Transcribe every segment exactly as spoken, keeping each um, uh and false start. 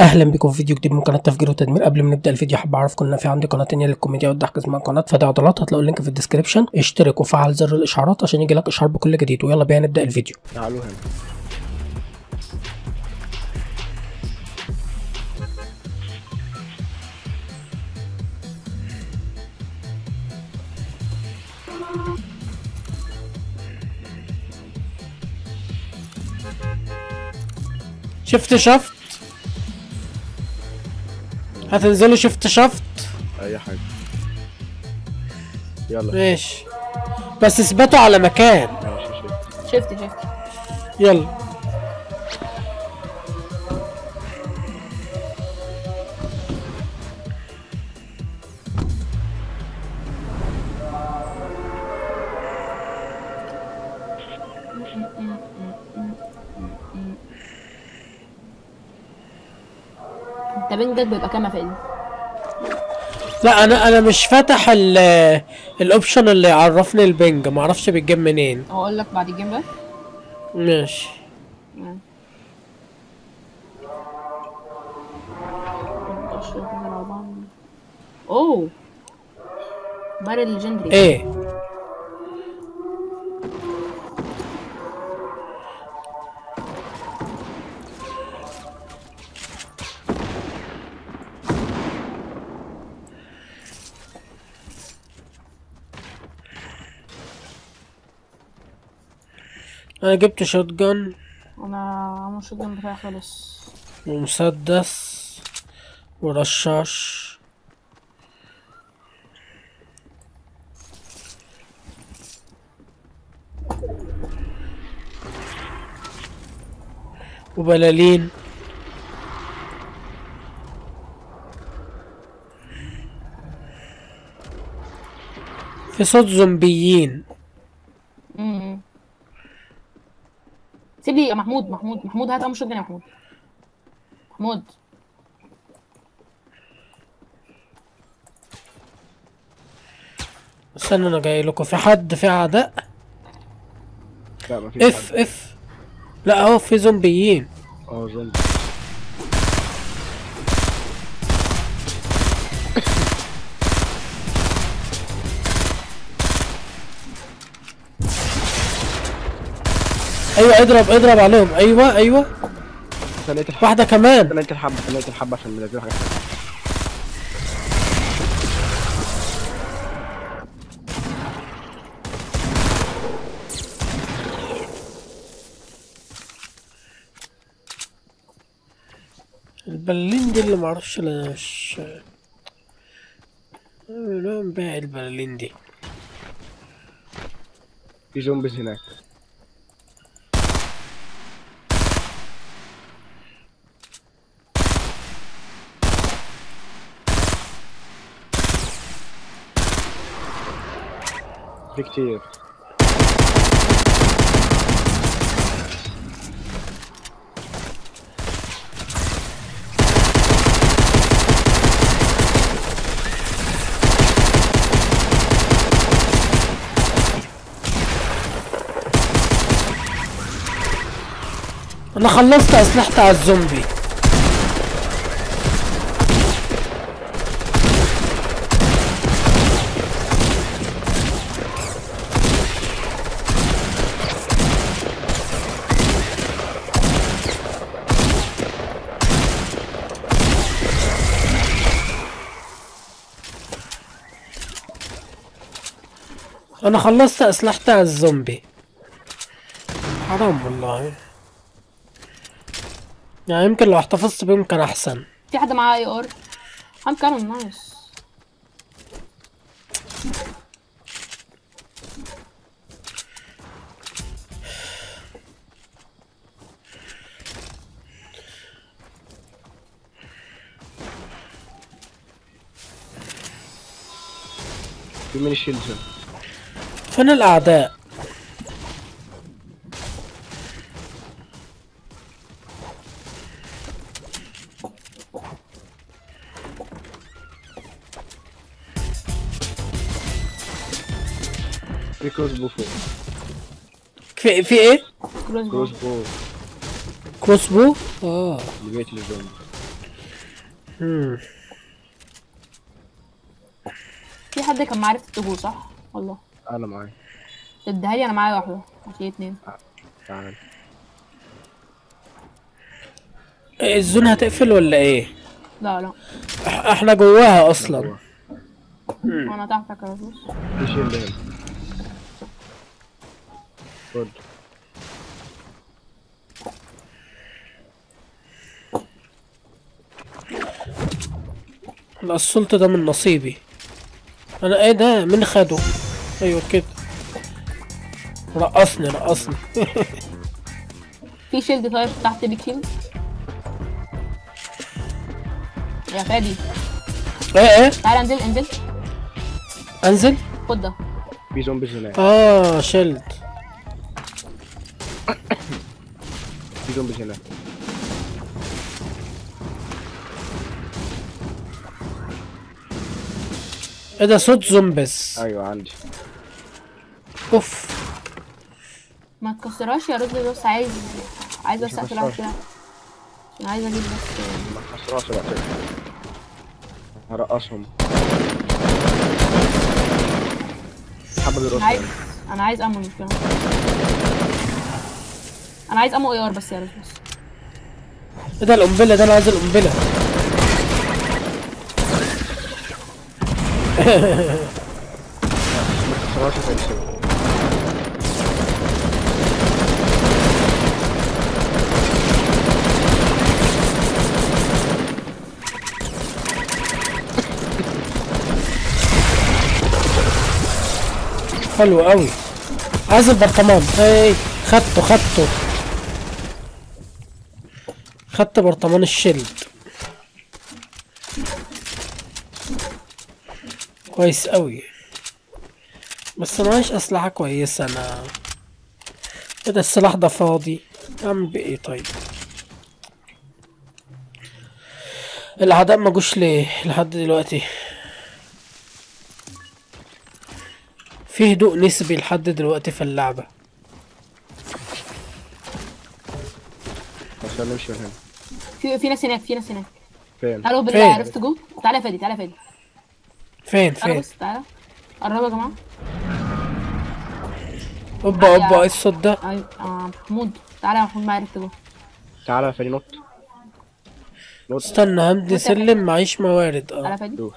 اهلا بكم في فيديو جديد من قناه تفجير وتدمير. قبل ما نبدا الفيديو حابب اعرفكم ان في عندي قناه ثانيه للكوميديا والضحك اسمها قناه فدي عضلات، هتلاقوا اللينك في الديسكربشن. اشترك وفعل زر الاشعارات عشان يجي لك اشعار بكل جديد، ويلا بينا نبدا الفيديو. تعالوا هنا. شفت شفت هتنزلوا شفت شفت اي حاجه، يلا ماشي بس اثبتوا على مكان. شفت شفت يلا بنجد بيبقى كام يا فادي؟ لا انا انا مش فاتح الاوبشن اللي يعرفني البنج، معرفش بيتجاب منين. هقول لك بعد الجيم ده. ماشي. مم. اوه بارل ليجندري. ايه؟ انا جبت شوت جن، انا عامل شوت جن بتاعي خالص، ومسدس ورشاش. وبلالين في صوت زومبيين. سيب لي يا محمود محمود محمود هات امشط يا محمود محمود استنى انا جاي لكم. في حد في اعداء؟ لا مفيش. اف اف لا اهو في زومبيين. اه زومبي. ايوه اضرب اضرب عليهم. ايوه ايوه واحده كمان. تلاتة الحبه تلاتة الحبه عشان منزلين حاجات. البلالين دي اللي معرفش لهاش لو نبيع البلالين دي. في زومبيز هناك. كتير انا خلصت اسلحتي على الزومبي. انا خلصت اسلحتي على الزومبي. حرام والله، يعني يمكن لو احتفظت بيهم كان احسن. في حد معاه اي ار؟ هم كانوا نايس. في مين الشيلز؟ فين الأعداء؟ في كروسبو فوق. في في إيه؟ كروسبو كروسبو؟ آه. لقيت الزومبي. امم في حد كان معاه ريفت جو صح؟ والله انا معايا. اديها لي، انا معايا واحده. في اتنين. تعالى. الزون هتقفل ولا ايه؟ لا لا احنا جواها اصلا. انا تحتك يا زوز. مفيش الا خد. انا السلطة ده من نصيبي. انا ايه ده؟ مين خده؟ ايوه كده. رقصني رقصني. في شيلد طيب تحت بيك هيل؟ يا فادي. ايه ايه؟ تعال انزل انزل. انزل؟ خد ده. في زومبي هناك. اه شيلد. في زومبي هناك. ايه ده صوت زومبيز؟ ايوه عندي. اوف ما تكسرهاش يا رز، بس عايز عايز بس اقفل عليها كده. انا عايز اجيب بس ما تكسرهاش بقى كده. هرقصهم. حبل الرز. عايز... انا عايز امو مشكلة. انا عايز امو اي ار بس يا رز بس. ايه ده القنبلة ده؟ انا عايز القنبلة. ما تكسرهاش تاني. حلو قوي. عايز البرطمان. اي خدته خدته خدت برطمان الشيلد. كويس قوي. بس انا معيش اسلحه كويسه. انا ايه ده السلاح ده فاضي؟ اعمل بيه ايه طيب؟ الاعداء ما جوش ليه لحد دلوقتي؟ في هدوء نسبي لحد دلوقتي في اللعبة. عشان نمشي من هنا. في في ناس هناك، في ناس هناك. فين؟ تعالوا بالله عرفت جو؟ تعالى يا فادي، تعالى يا فادي. فين فين؟ بص تعالى. قربوا يا جماعة. اوبا اوبا ايه الصوت ده؟ ايوه اه محمود، تعالى يا محمود معايا عرفت جو. تعالى يا فادي نط. نط. استنى همدي سلم معيش موارد. اه. تعالى يا فادي.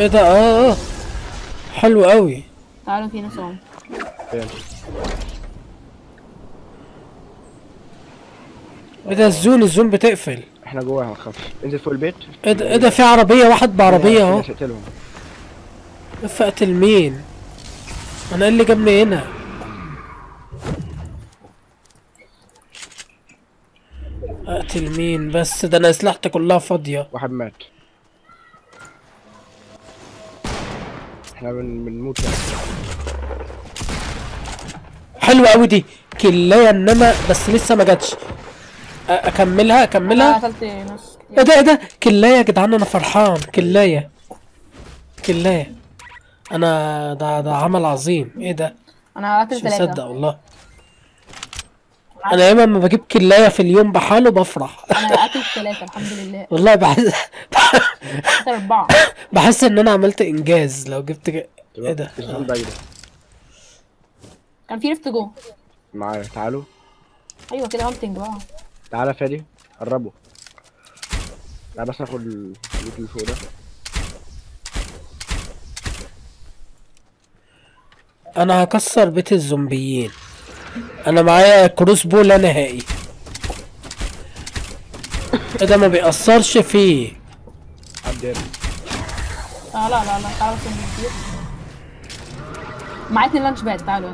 ايه ده؟ اه اه. حلو قوي. تعالوا في ناس اهو. ايه ده الزون؟ الزون بتقفل. احنا جواها ما تخافش. انزل فوق البيت. ايه ده ايه ده؟ في عربية، واحد بعربية اهو. اقتلهم. اف اقتل مين؟ انا ايه اللي جابني هنا؟ اقتل مين بس؟ ده انا اسلحتي كلها فاضية. واحد مات. احنا بنموت. حلوة قوي دي كلاية، انما بس لسه ما جاتش. اكملها اكملها. ايه ده ايه ده؟ كلاية يا جدعان، انا فرحان. كلاية كلاية انا. ده ده عمل عظيم. ايه ده؟ انا قتلت ثلاثة. مش مصدق والله. انا ياما ما بجيب كلاية في اليوم بحاله بفرح. انا قتلت ثلاثة الحمد لله. والله بحس اربعة. بحس ان انا عملت انجاز لو جبت. ايه ده؟ كان في ريفت جوه معايا. تعالوا. ايوه كده هانتنج بقى. تعالى فادي قربوا. تعالى بس ناخد البيت اللي فوق ده. انا هكسر بيت الزومبيين. انا معايا كروس بو لا نهائي. ايه ده ما بيأثرش فيه. عداني. لا لا لا تعالوا بس نجيب. معايا اتنين لانش باد. تعالوا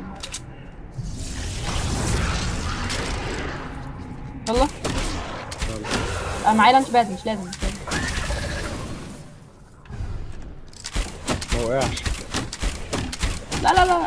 يلا. يلا. معايا لانش باد مش لازم. ما وقعش. لا لا لا.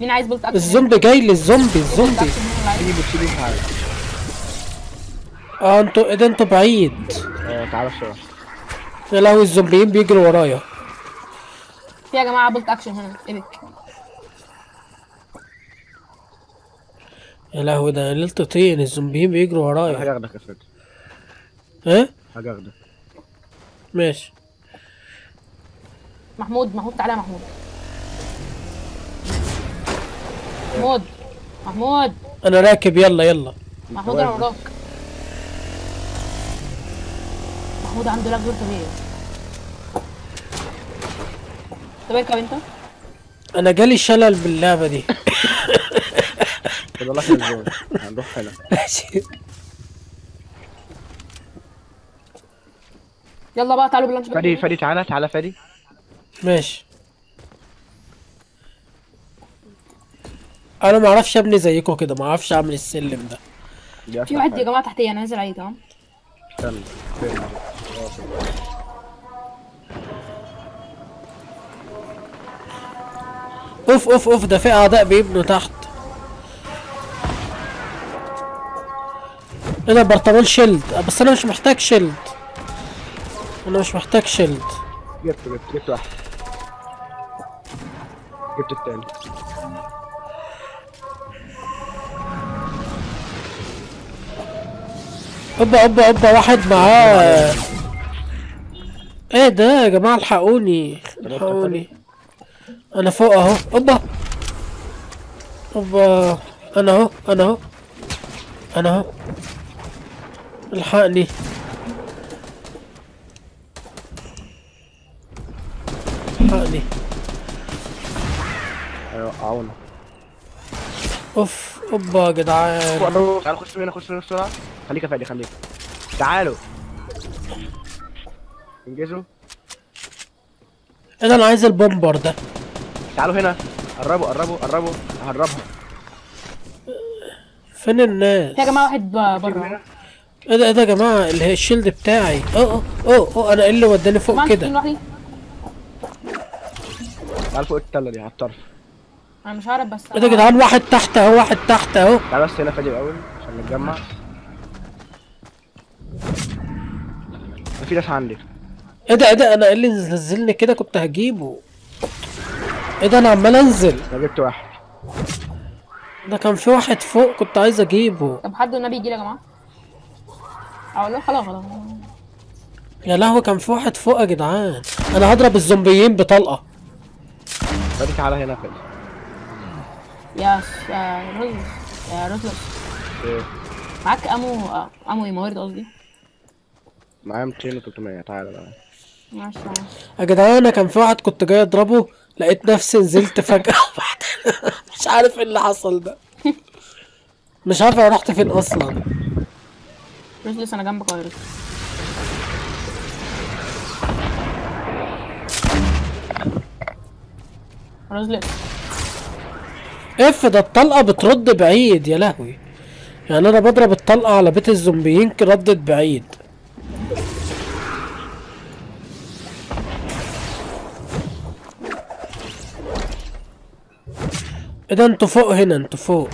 مين عايز بولت اكشن؟ الزومبي جاي للزومبي. الزومبي اه انتوا ده انتوا بعيد. اه تعالى شويه. يا لهوي الزومبيين بيجروا ورايا. في يا جماعه بولت اكشن هنا ايدك. يا لهوي ده ليلته طين. الزومبيين بيجروا ورايا. حاجه اخدك يا سيدي. ايه؟ حاجه اخدك. ماشي محمود. محمود تعالى يا محمود. محمود محمود انا راكب. يلا يلا محمود انا وراك. محمود عنده لاج غير طبيعي. طب اركب انت. انا جالي شلل باللعبه دي. والله الجو هنروح حلو. يلا بقى تعالوا باللانش. فادي فادي تعالى تعالى فادي. ماشي انا ما اعرفش ابني زيكم كده. ما اعرفش اعمل السلم ده. في واحد يا جماعه تحتيه. انا نازل عليه. تمام استنى. اوف اوف اوف ده في اعداء بيبنوا تحت. انا برطمان شيلد بس انا مش محتاج شيلد. انا مش محتاج شيلد. جبت جبت جبت واحد. جبت التاني. اوبا اوبا اوبا واحد معاه. ايه ده يا جماعه الحقوني الحقوني. انا فوق اهو. اوبا اوبا انا اهو انا اهو انا اهو. الحقني. الحقني. هيوقعونا. اوف اوبا يا جدعان. تعالوا خشوا هنا خشوا هنا بسرعه. خليك يا فادي خليك. تعالوا انجزوا. انا اللي عايز البومبر ده. تعالوا هنا. قربوا قربوا قربوا. هقربها. فين الناس؟ يا جماعه واحد بره. ايه ده ايه ده يا جماعه الشيلد بتاعي. اه اه اه انا ايه اللي وداني فوق كده؟ تعال فوق التله دي على الطرف. انا مش هعرف بس. ايه ده يا جدعان؟ واحد تحت اهو واحد تحت اهو. تعال بس هنا فادي الاول عشان نتجمع. في ناس عندي. ايه ده ايه ده انا اللي نزلني كده كنت هجيبه. ايه ده انا عمال انزل. انا جبت واحد. ده كان في واحد فوق كنت عايز اجيبه. طب حد النبي يجي لي يا جماعه. اه لا خلاص خلاص. يا لهوي كان في واحد فوق يا جدعان. انا هضرب الزومبيين بطلقه. فادي تعالى هنا فادي. يا رجل يا رجل. ايه؟ معاك امو امو ايه موارد قصدي؟ معايا مئتين وتلتمية. تعالى بقى ماشي يا جدعان. انا كان في واحد كنت جاي اضربه لقيت نفسي نزلت فجأة. مش عارف ايه اللي حصل ده. مش عارف انا رحت فين اصلا. رجلس انا جنبك اهو. رجلس اف ده الطلقة بترد بعيد. يا لهوي يعني انا بضرب الطلقة على بيت الزومبيين ردت بعيد. ايه ده انتوا فوق هنا انتوا فوق.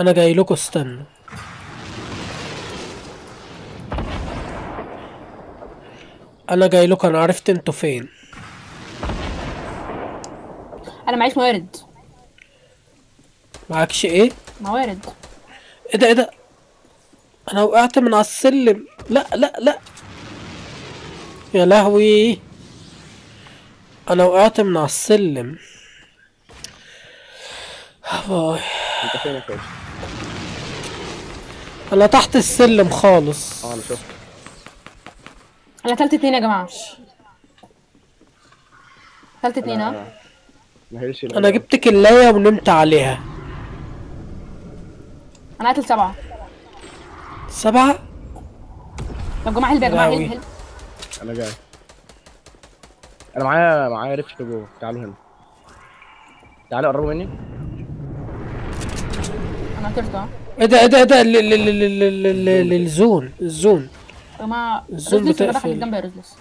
انا جاي لكم استنوا. انا جاي لكم. انا عرفت انتوا فين. انا معيش موارد. معكش ايه؟ موارد. ايه ده ايه ده انا وقعت من على السلم. لا لا لا يا لهوي انا وقعت من على السلم. باي. انت فين يا فادي؟ انا تحت السلم خالص. اه انا شفت. انا قتلت اتنين يا جماعه. قتلت اتنين. ها انا جبت كلايه ونمت عليها. انا قتلت سبعه. سبعه؟ طب جماعه هلب يا جماعه هلب هلب. انا جاي. انا معايا معايا رفت جوه. تعالوا هنا. تعالوا قربوا مني. انا طرت. ايه ده ايه ده ايه ده الزون الزون يا جماعه الزون بتاعك اللي جنبي يا رزلس.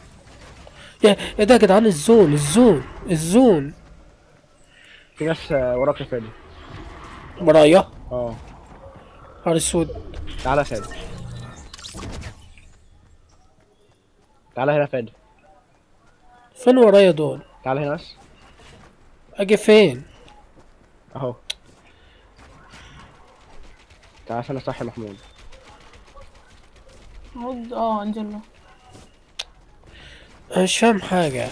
ايه ده يا جدعان؟ الزون الزون الزون في ناس وراك يا فادي. ورايا؟ اه نهار اسود. تعالى يا فادي تعالى هنا يا فادي. فين ورايا دول؟ تعالى هنا بس. اجي فين؟ اهو تعالى عشان اصحي محمود. اه انزل له. انا مش فاهم حاجة.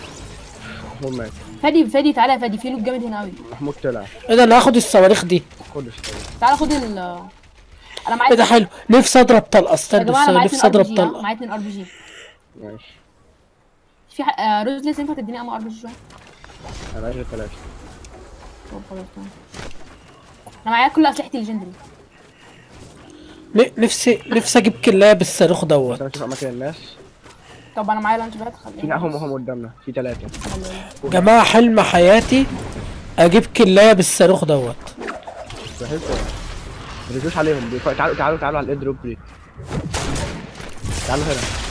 محمود مات. فادي فادي تعالى يا فادي، في لوت جامد هنا قوي. محمود طلع. ايه ده؟ انا هاخد الصواريخ دي. خد الصواريخ. تعالى خد ال انا معايا. ايه ده حلو، نفسي اضرب طلقة. استنى استنى نفسي اضرب طلقة. معايا اتنين ار بي جي. ماشي. في حق روز لسه ينفع تديني ام ار بي جي شوية؟ انا معايا ثلاثة. طب خلاص تمام. انا معايا كل اسلحتي الليجندري. نفسي نفسي اجيب كلاب بالصاروخ دوت. انت في اماكن الناس. طب انا معايا لانش بات خليهم. لا هم هم قدامنا في ثلاثة. جماعة حلم حياتي اجيب كلاب بالصاروخ دوت. مستحيل طبعا. ما تجيبوش عليهم. تعالوا تعالوا تعالوا, تعالوا على الايدروب بريك. تعالوا هنا.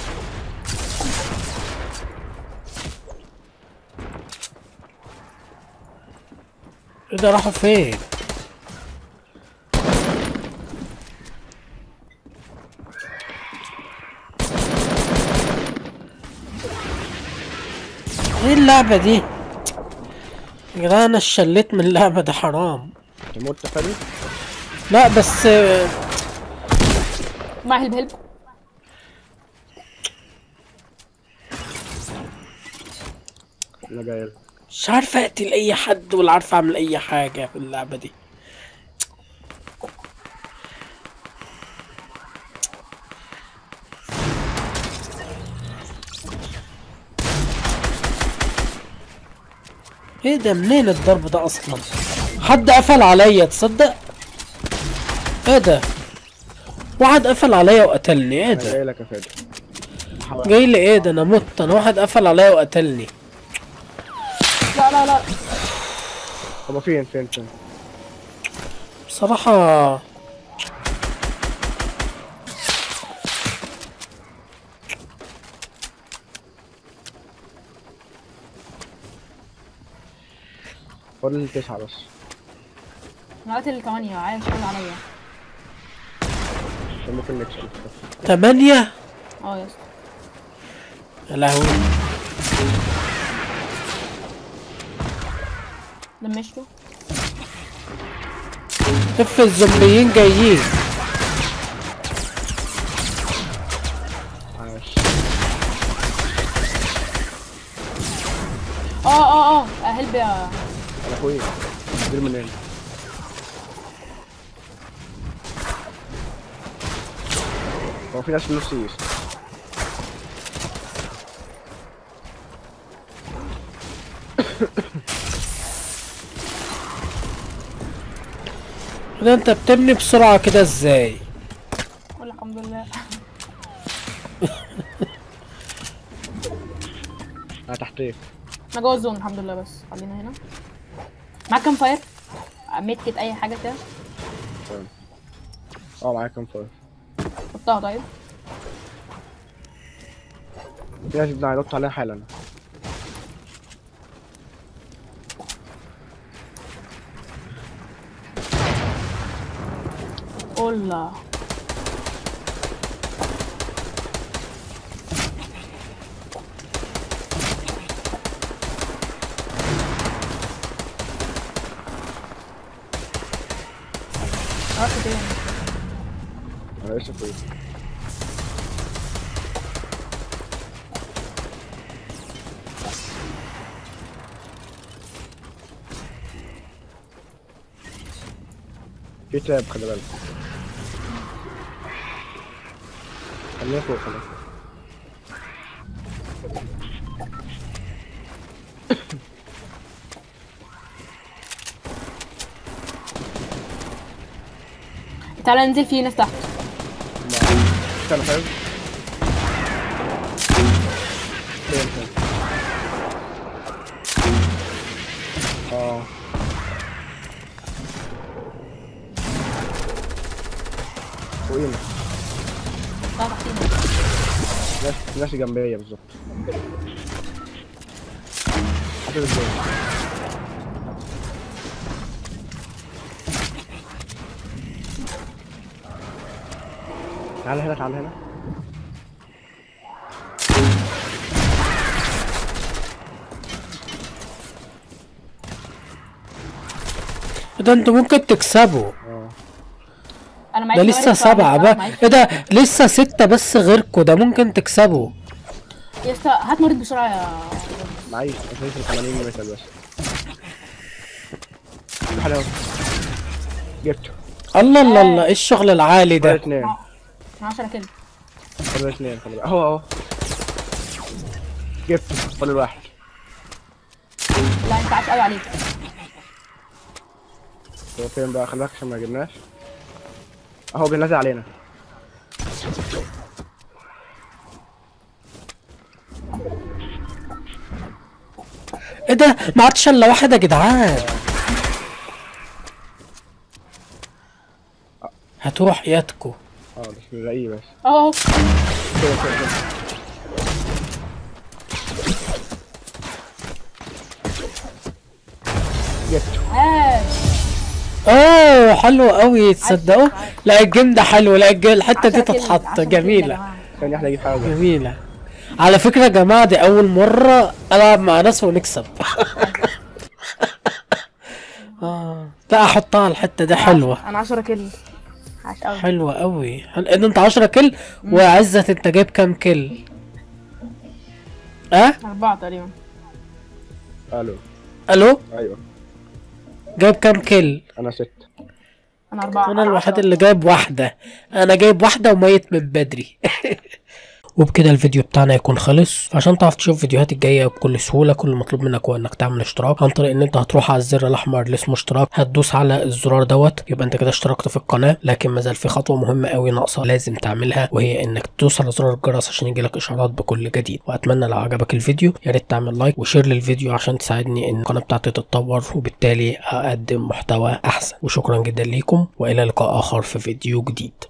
ايه ده راحوا فين؟ ايه اللعبة دي؟ يا جدعان انا اتشليت من اللعبة دي حرام. انت مت يا فادي؟ لا بس معي هلب هلب. انا جاي لك. مش عارف اقتل اي حد ولا عارف اعمل اي حاجة في اللعبة دي. ايه ده؟ منين الضرب ده اصلا؟ حد قفل عليا تصدق؟ ايه ده؟ واحد قفل عليا وقتلني. ايه ده؟ جايلك يا فادي. جاي لي ايه ده؟ انا مت. انا واحد قفل عليا وقتلني. لا لا لا. طب فين فين فين؟ بصراحة فاضل لي تسعة بس. انا قاتل الثمانية عايز شغل عليا. عشان ممكن نكسب. ثمانية؟ اه يا اسطى. يا لهوي. دمشته. شوف الزومبيين جايين. عاش. اه اه اه هلب يا يا اخويا غير من هنا. هو في ناس في نفس اليسر. ده انت بتبني بسرعة كده ازاي؟ الحمد لله. انا تحتيك. انا جوه الزون الحمد لله بس خلينا هنا. معاك كام فاير؟ ميتكت اي حاجه كده؟ اه معايا كام فاير؟ حطها. طيب يجب ان ننط عليها حالا. والله شوفوا في تاب. خلي بالك خليها فوق. خلاص تعالى ننزل. في ناس تحت. انا فاهم. اه صعب احسن. فلاش فلاش جنبيه بالظبط. حاطط الجول. تعال هنا تعال هنا. ده انتوا ممكن تكسبوا. ده لسه سبعة بقى. ايه ده لسه ستة بس غيركوا، ده ممكن تكسبوا. يا اسطى هات مريض بسرعة يا معيش عشان ثمانين متر يا باشا. حلو جبته. الله الله الله ايه الشغل العالي ده؟ اثنين عشرة كده. خلي اثنين خلي اهو اهو. جبته خلي الواحد. لا انت عاش قوي عليك. هو فين بقى خلاك عشان ما جبناش؟ اهو بينزل علينا. ايه ده؟ ما عادش الا واحد يا جدعان. هتروح ياتكو. اه مش بنلاقيه بس. اهو. ياتكو. اوه حلو قوي تصدقوا؟ لا الجيم ده حلو، لا الحته دي تتحط جميله. ثاني واحده اجيب حاجه جميله. على فكره يا جماعه دي اول مره العب مع ناس ونكسب. اه لا احطها الحته دي حلوه. انا عشرة كيل. عاش قوي. حلوه قوي. ان انت عشرة كيل وعزت انت جايب كام كيل؟ اه؟ أربعة تقريبا. الو. الو؟ ايوه. جايب كام كيل؟ انا ستة. انا أربعة. انا الوحيد اللي جايب واحدة، انا جايب واحدة وميت من بدري. وبكده الفيديو بتاعنا يكون خلص. عشان تعرف تشوف فيديوهاتي الجاية بكل سهولة كل المطلوب منك هو انك تعمل اشتراك عن طريق ان انت هتروح على الزر الاحمر اللي اسمه اشتراك، هتدوس على الزرار دوت يبقى انت كده اشتركت في القناة. لكن مازال في خطوة مهمة قوي ناقصة لازم تعملها، وهي انك تدوس على زرار الجرس عشان يجيلك اشعارات بكل جديد. واتمنى لو عجبك الفيديو يا ريت تعمل لايك وشير للفيديو عشان تساعدني ان القناة بتاعتي تتطور وبالتالي اقدم محتوى احسن. وشكرا جدا ليكم والى لقاء اخر في فيديو جديد.